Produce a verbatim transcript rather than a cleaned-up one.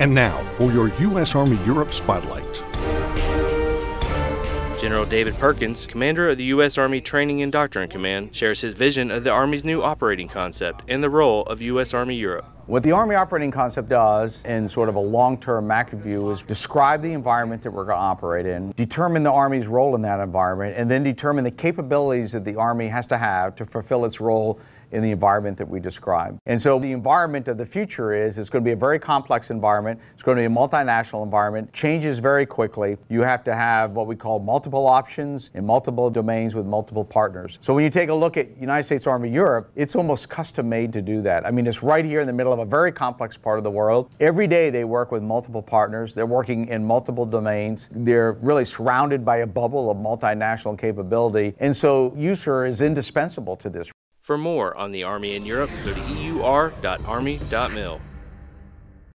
And now for your U S. Army Europe Spotlight. General David Perkins, commander of the U S. Army Training and Doctrine Command, shares his vision of the Army's new operating concept and the role of U S. Army Europe. What the Army Operating Concept does in sort of a long-term macro view is describe the environment that we're going to operate in, determine the Army's role in that environment, and then determine the capabilities that the Army has to have to fulfill its role in the environment that we describe. And so the environment of the future is it's going to be a very complex environment. It's going to be a multinational environment. Changes very quickly. You have to have what we call multiple options in multiple domains with multiple partners. So when you take a look at United States Army Europe, it's almost custom-made to do that. I mean, it's right here in the middle of a very complex part of the world. Every day they work with multiple partners. They're working in multiple domains. They're really surrounded by a bubble of multinational capability. And so U S A R is indispensable to this. For more on the Army in Europe, go to E U R dot Army dot mil.